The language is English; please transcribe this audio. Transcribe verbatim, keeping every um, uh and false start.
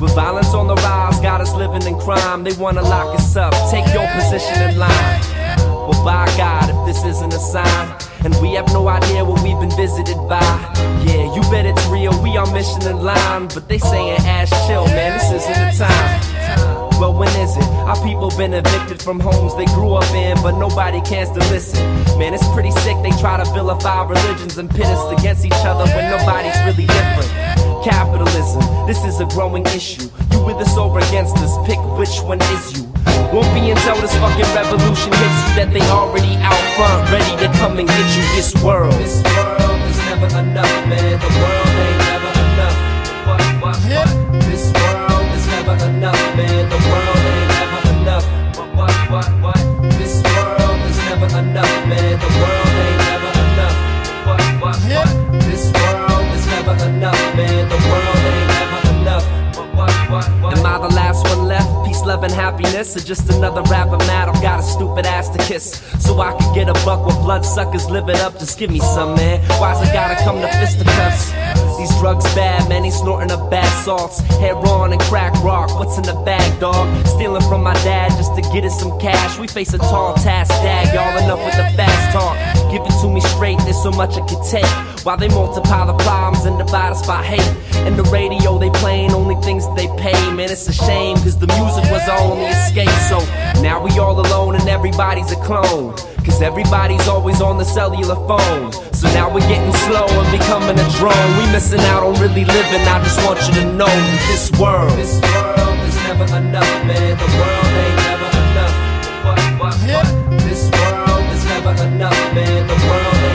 With violence on the rise, got us living in crime. They wanna lock us up, take your position in line. Well, by God, if this isn't a sign, and we have no idea what we've been visited by. Yeah, you bet it's real, we are mission in line. But they saying, Ash, chill, man, this isn't the time. Well, when is it? Our people been evicted from homes they grew up in, but nobody cares to listen. Man, it's pretty sick, they try to vilify religions and pit us against each other when nobody's really different. Capitalism, this is a growing issue. You with us or against us, pick which one is you. Won't be until this fucking revolution hits you that they already out front, ready to come and get you. This world, this world is never enough, man. The world ain't never enough. What, what, what? This world is never enough, man. The world ain't never enough. What, what, what, what? This world is never enough, man. The world ain't never enough. What, what, what? This world is never enough, man. The world ain't never enough. What, what, what, what? Am I the last one left? Love and happiness, or just another rapper mad I've got a stupid ass to kiss, so I could get a buck with bloodsuckers live it up. Just give me some, man. Why's it gotta come to fisticuffs? These drugs bad, man, he's snorting up bad salts, heroin and crack rock. What's in the bag, dog? Stealing from my dad just to get us some cash. We face a tall task, dag, y'all enough with the fast talk. Give it to me straight, there's so much I could take. While they multiply the problems and divide us by hate. And the radio they playing, only things that they pay. Man, it's a shame, cause the music was our only escape. So now we all alone and everybody's a clone, cause everybody's always on the cellular phone. So now we're getting slow and becoming a drone. We missing out on really living, I just want you to know that this world, this world is never enough, man. The world ain't never enough. What, what, what? This world is never enough, man. The world ain't never enough.